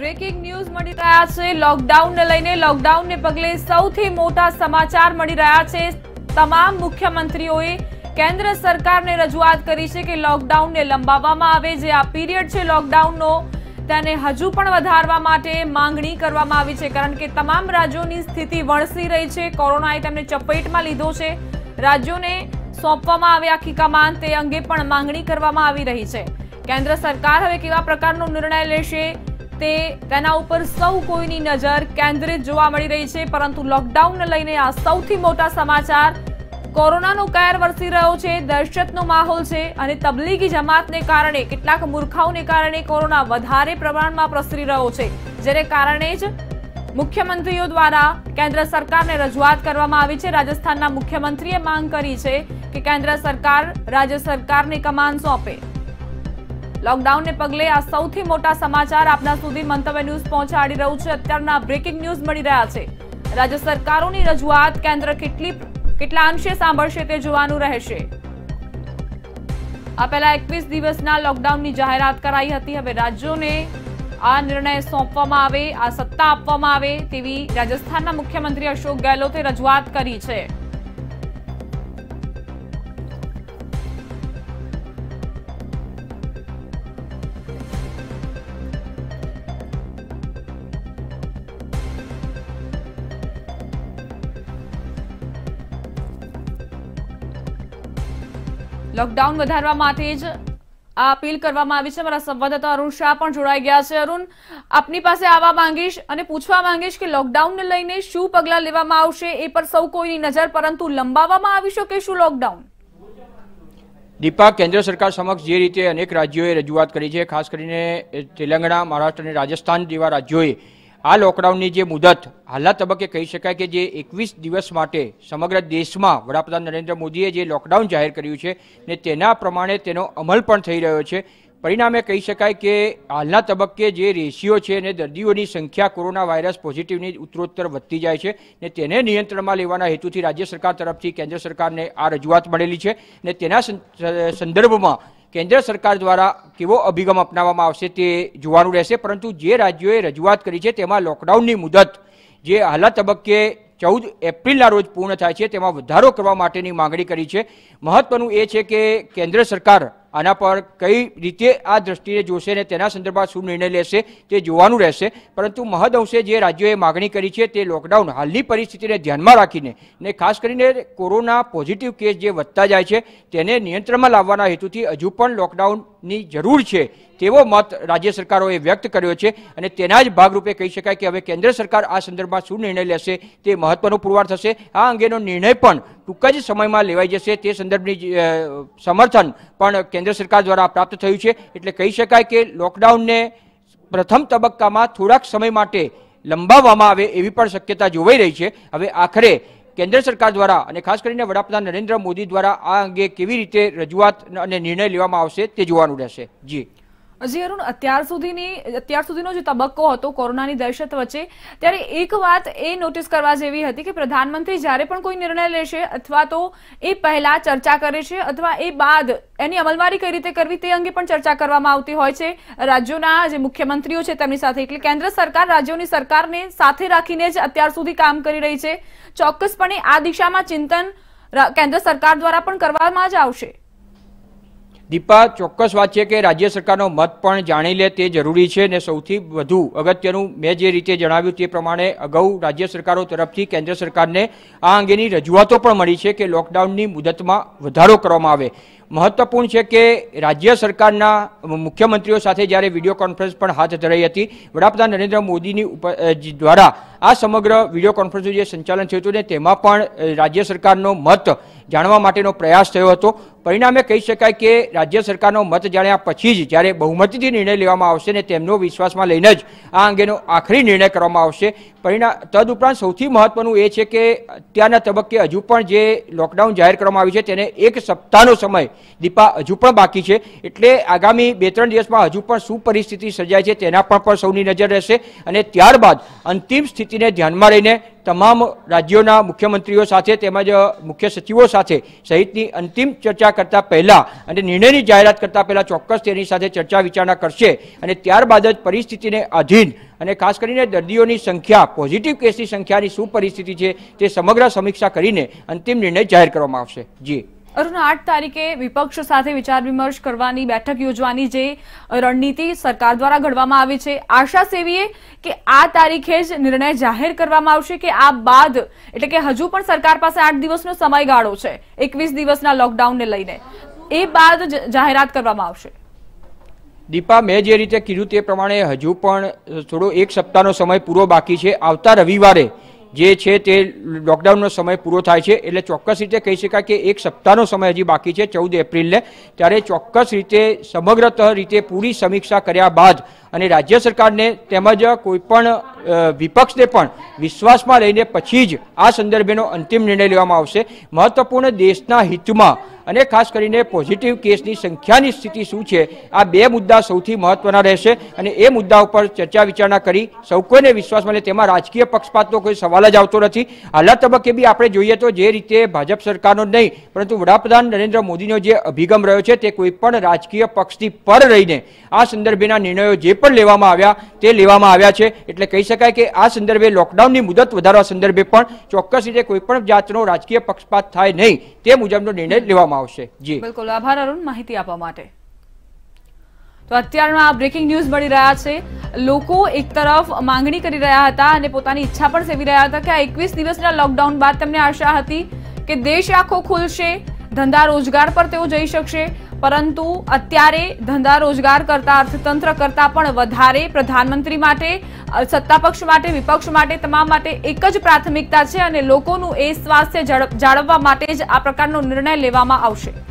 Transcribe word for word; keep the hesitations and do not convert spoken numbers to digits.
Breaking news મળી રહ્યા છે લોકડાઉનને લઈને લોકડાઉનને પગલે સૌથી મોટા સમાચાર મળી રહ્યા છે। તમામ મુખ્યમંત્રીઓએ કેન્દ્ર સરકારને રજૂઆત કરી છે કે લોકડાઉનને લંબાવવામાં આવે। જે આ પીરિયડ છે લોકડાઉનનો તેને હજુ પણ વધારવા માટે માંગણી કરવામાં આવી છે, કારણ કે તમામ રાજ્યોની સ્થિતિ વણસી રહી છે। કોરોનાએ તેમને ચપેટમાં લીધો છે। રાજ્યોને સોંપવામાં આવી આખી કમાન, તે અંગે પણ માંગણી કરવામાં આવી રહી છે। केंद्र सरकार हवे केवा प्रकारनो निर्णय लेशे ते तेना उपर सौ कोईनी नजर केंद्रित जोवा मळी रही छे। परंतु लॉकडाउन लईने आ सौथी मोटा समाचार, कोरोनानो कहर वरसी रह्यो छे, दहशतनो माहोल छे अने तबलीगी जमातने कारणे, केटलाक मूर्खाओने कारणे कोरोना वधारे प्रमाणमां प्रसरी रह्यो छे। जेने कारणे ज मुख्यमंत्रीओ द्वारा केंद्र सरकारने रजूआत करवामां आवी छे। राजस्थानना मुख्यमंत्रीए मांग करी छे के केंद्र सरकार राज्य सरकारने कमान सोंपे। लॉकडाउन ने पगले आ सौथी मोटा समाचार आपना सुधी मंतव्य न्यूज पहोंचाडी रह्यु छे। अत्यारना ब्रेकिंग न्यूज मळी रह्या छे। राज्य सरकारोनी रजूआत केंद्र केटली केटला अंशे सांभळशे ते जोवानुं रहेशे। आ पहेला एकवीस दिवसना लॉकडाउननी जाहेरात कराई हती। हवे राज्योने आ निर्णय सोंपवामां आवे, आ सत्ता आपवामां आवे तेवी राजस्थानना मुख्यमंत्री अशोक गहलोते रजूआत करी छे। लॉकडाउन વધારવા માટે જ આ અપીલ કરવામાં આવી છે। મારા સંવાદદાતા અરુણ શાહ પણ જોડાઈ ગયા છે। અરુણ, આપની પાસે આવવા માંગીશ અને પૂછવા માંગીશ કે લોકડાઉનને લઈને શું પગલાં લેવામાં આવશે એ પર સૌ કોઈની નજર, પરંતુ લંબાવવામાં આવી શકે શું લોકડાઉન? દીપા, કેન્દ્ર સરકાર સમક્ષ જે રીતે અનેક રાજ્યોએ રજૂઆત કરી છે, ખાસ કરીને તેલંગણા, મહારાષ્ટ્ર અને રાજસ્થાન જેવા રાજ્યોએ આ લોકડાઉનની જે મુદત હાલના તબક્કે કહી શકાય કે જે એકવીસ દિવસ માટે સમગ્ર દેશમાં વડાપ્રધાન નરેન્દ્ર મોદીએ જે લોકડાઉન જાહેર કર્યું છે ને તેના પ્રમાણે તેનો અમલ પણ થઈ રહ્યો છે। પરિણામે કહી શકાય કે હાલના તબક્કે જે રેશિયો છે અને દર્દીઓની સંખ્યા કોરોના વાયરસ પોઝિટિવની ઉત્તરોત્તર વધતી જાય છે ને તેને નિયંત્રણમાં લેવાના હેતુથી રાજ્ય સરકાર તરફથી કેન્દ્ર સરકારને આ રજૂઆત મળેલી છે ને તેના સંદર્ભમાં કેન્દ્ર સરકાર દ્વારા કેવો અભિગમ અપનાવવામાં આવશે તે જોવાનું રહેશે। પરંતુ જે રાજ્યોએ રજૂઆત કરી છે તેમાં લોકડાઉનની મુદત જે હાલના તબક્કે ચૌદ એપ્રિલના રોજ પૂર્ણ થાય છે તેમાં વધારો કરવા માટેની માગણી કરી છે। મહત્વનું એ છે કે કેન્દ્ર સરકાર આના પર કઈ રીતે આ દ્રષ્ટિએ જોશે અને તેના સંદર્ભમાં શું નિર્ણય લેશે તે જોવાનું રહેશે। પરંતુ મહદઅંશે જે રાજ્યોએ માગણી કરી છે તે લોકડાઉન હાલની પરિસ્થિતિને ધ્યાનમાં રાખીને ને ખાસ કરીને કોરોના પોઝિટિવ કેસ જે વધતા જાય છે તેને નિયંત્રણમાં લાવવાના હેતુથી હજુ પણ લોકડાઉનની જરૂર છે તેવો મત રાજ્ય સરકારોએ વ્યક્ત કર્યો છે અને તેના જ ભાગરૂપે કહી શકાય કે હવે કેન્દ્ર સરકાર આ સંદર્ભમાં શું નિર્ણય લેશે તે મહત્વનો પુરવાર થશે। આ અંગેનો નિર્ણય પણ ટૂંક જ સમયમાં લેવાઈ જશે તે સંદર્ભની સમર્થન પણ કેન્દ્ર સરકાર દ્વારા પ્રાપ્ત થયું છે। એટલે કહી શકાય કે લોકડાઉનને પ્રથમ તબક્કામાં થોડાક સમય માટે લંબાવવામાં આવે એવી પણ શક્યતા જોવાઈ રહી છે। હવે આખરે કેન્દ્ર સરકાર દ્વારા અને ખાસ કરીને વડાપ્રધાન નરેન્દ્ર મોદી દ્વારા આ અંગે કેવી રીતે રજૂઆત અને નિર્ણય લેવામાં આવશે તે જોવાનું રહેશે। જી जी अरुण, अत्यार सुधीनी अत्यार सुधीनो जो तबक्को हतो कोरोनानी दहशत वच्चे, त्यारे एक वात ए नोटिस करवा जेवी हती के प्रधानमंत्री ज्यारे पण कोई निर्णय लेशे अथवा तो ए पहला चर्चा करे छे अथवा ए बाद एनी अमलवारी कई रीते करवी ते अंगे पण चर्चा करवामां आवती होय छे। राज्योना जे मुख्यमंत्रीओ छे तेमनी साथे, एटले केंद्र सरकार राज्योनी सरकारने साथे राखीने ज अत्यार सुधी काम करी रही छे। चोक्कसपणे आ दिशामां चिंतन केंद्र सरकार द्वारा पण करवामां ज आवशे। દીપા, ચોક્કસ વાત છે કે રાજ્ય સરકારનો મત પણ જાણી લે તે જરૂરી છે અને સૌથી વધુ અગત્યનું મેં જે રીતે જણાવ્યું તે પ્રમાણે અગાઉ રાજ્ય સરકારો તરફથી કેન્દ્ર સરકારને આ અંગેની રજૂઆતો પણ મળી છે કે લોકડાઉનની મુદતમાં વધારો કરવામાં આવે। મહત્વપૂર્ણ છે કે રાજ્ય સરકારના મુખ્યમંત્રીઓ સાથે જ્યારે વિડીયો કોન્ફરન્સ પણ હાથ ધરાઈ હતી, વડાપ્રધાન નરેન્દ્ર મોદીની દ્વારા આ સમગ્ર વિડીયો કોન્ફરન્સનું જે સંચાલન થયું હતું ને તેમાં પણ રાજ્ય સરકારનો મત જાણવા માટેનો પ્રયાસ થયો હતો। પરિણામે કહી શકાય કે રાજ્ય સરકારનો મત જાણ્યા પછી જ જ્યારે બહુમતીથી નિર્ણય લેવામાં આવશે ને તેમનો વિશ્વાસમાં લઈને જ આ અંગેનો આખરી નિર્ણય કરવામાં આવશે। પરિણામ તદઉપરાંત સૌથી મહત્વનું એ છે કે અત્યારના તબક્કે હજુ પણ જે લોકડાઉન જાહેર કરવામાં આવ્યું છે તેને એક સપ્તાહનો સમય દીપા હજુ પણ બાકી છે। એટલે આગામી બે ત્રણ દિવસમાં હજુ પણ શું પરિસ્થિતિ સર્જાય છે તેના પર પણ સૌની નજર રહેશે અને ત્યારબાદ અંતિમ સ્થિતિને ધ્યાનમાં લઈને તમામ રાજ્યોના મુખ્યમંત્રીઓ સાથે તેમજ મુખ્ય સચિવો સાથે સહિતની અંતિમ ચર્ચા ચર્ચા કરતા પહેલા અને નિર્ણયની જાહેરાત કરતા પહેલા ચોક્કસ તેની સાથે ચર્ચા વિચારણા કરશે અને ત્યારબાદ જ પરિસ્થિતિને આધીન અને ખાસ કરીને દર્દીઓની સંખ્યા, પોઝિટિવ કેસની સંખ્યાની શું પરિસ્થિતિ છે તે સમગ્ર સમીક્ષા કરીને અંતિમ નિર્ણય જાહેર કરવામાં આવશે। જી અરુણ, आठ તારીખે વિપક્ષ સાથે વિચાર વિમર્શ કરવાની બેઠક યોજવાની જે રણનીતિ સરકાર દ્વારા ઘડવામાં આવી છે, આશા સેવીએ કે આ તારીખે જ નિર્ણય જાહેર કરવામાં આવશે કે આ બાદ, એટલે કે હજુ પણ સરકાર પાસે આઠ દિવસનો સમયગાળો છે એકવીસ દિવસના લોકડાઉનને લઈને, એ બાદ જાહેરાત કરવામાં આવશે। दीपा, मैं जे रीते कीधुं ते प्रमाणे हजू पण थोड़ो एक सप्ताहनो समय पूरो बाकी छे। आवता रविवारे जे छे ते लॉकडाउननो समय पूरो थाय छे, एटले चोक्कस रीते कही शकाय के एक सप्ताहनो समय हजी बाकी छे चौदह एप्रिलने, त्यारे चोक्कस रीते समग्रतः रीते पूरी समीक्षा कर्या बाद अने राज्य सरकारने तेमज कोईपण विपक्षने पण विश्वासमां लईने पछी ज आ संदर्भेनो अंतिम निर्णय लेवामां आवशे। महत्वपूर्ण देशना हितमां अने खास करीने पॉजिटिव केसनी संख्यानी स्थिति शुं छे, आ बे मुद्दा सौथी महत्वना रहेशे अने ए मुद्दा उपर चर्चा विचारणा करी सौ कोईने विश्वासमां ले, तेमां राजकीय पक्षपातनो कोई सवाल ज आवतो नथी। हालना तबक्के बी आपणे जोईए तो जे रीते भाजप सरकारनो ज नहीं परंतु वडाप्रधान नरेन्द्र मोदीनो जे अभिगम रह्यो छे ते कोईपण राजकीय पक्षथी पर रहीने आ संदर्भेना निर्णयो जे પણ લેવામાં આવ્યા તે લેવામાં આવ્યા છે, એટલે કહી શકાય કે આ સંદર્ભે લોકડાઉનની મુદત વધારવા સંદર્ભે પણ ચોક્કસ રીતે કોઈ પણ જાતનો રાજકીય પક્ષપાત થાય નહીં તે મુજબનો નિર્ણય લેવામાં આવશે। જી બિલકુલ, આભાર અરુણ માહિતી આપવા માટે। તો અત્યારના આ બ્રેકિંગ ન્યૂઝ મળી રહ્યા છે। લોકો એક તરફ માંગણી કરી રહ્યા હતા અને પોતાની ઈચ્છા પણ સેવી રહ્યા હતા કે આ એકવીસ દિવસના લોકડાઉન બાદ તેમને આશા હતી કે દેશ આખો ખુલશે, ધંધા રોજગાર પર તેઓ જઈ શકશે, परंतु अत्यारे धंधा रोजगार करता अर्थतंत्र करता पण वधारे प्रधानमंत्री माटे सत्तापक्ष माटे विपक्ष माटे तमाम माटे एक ज प्राथमिकता छे अने लोकोनुं ए स्वास्थ्य जाळववा माटे ज आ प्रकारनो निर्णय लेवामां आवशे।